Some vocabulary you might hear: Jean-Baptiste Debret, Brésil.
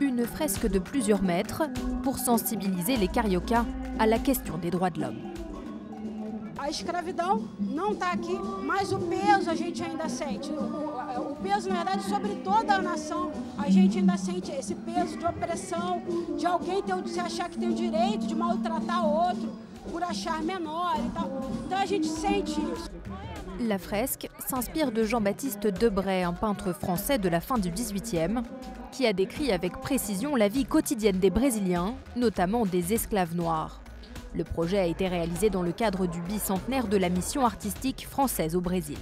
une fresque de plusieurs mètres pour sensibiliser les cariocas à la question des droits de l'homme. A escravidão não está aqui, mas o peso a gente ainda sente. O peso, na verdade, sobre toda a nação, a gente ainda sente esse peso de opressão, de alguém se achar que tem o direito de maltratar outro por achar menor e tal. Então a gente sente isso. La fresque s'inspire de Jean-Baptiste Debret, un peintre français de la fin du XVIIIe, qui a décrit avec précision la vie quotidienne des Brésiliens, notamment des esclaves noirs. Le projet a été réalisé dans le cadre du bicentenaire de la mission artistique française au Brésil.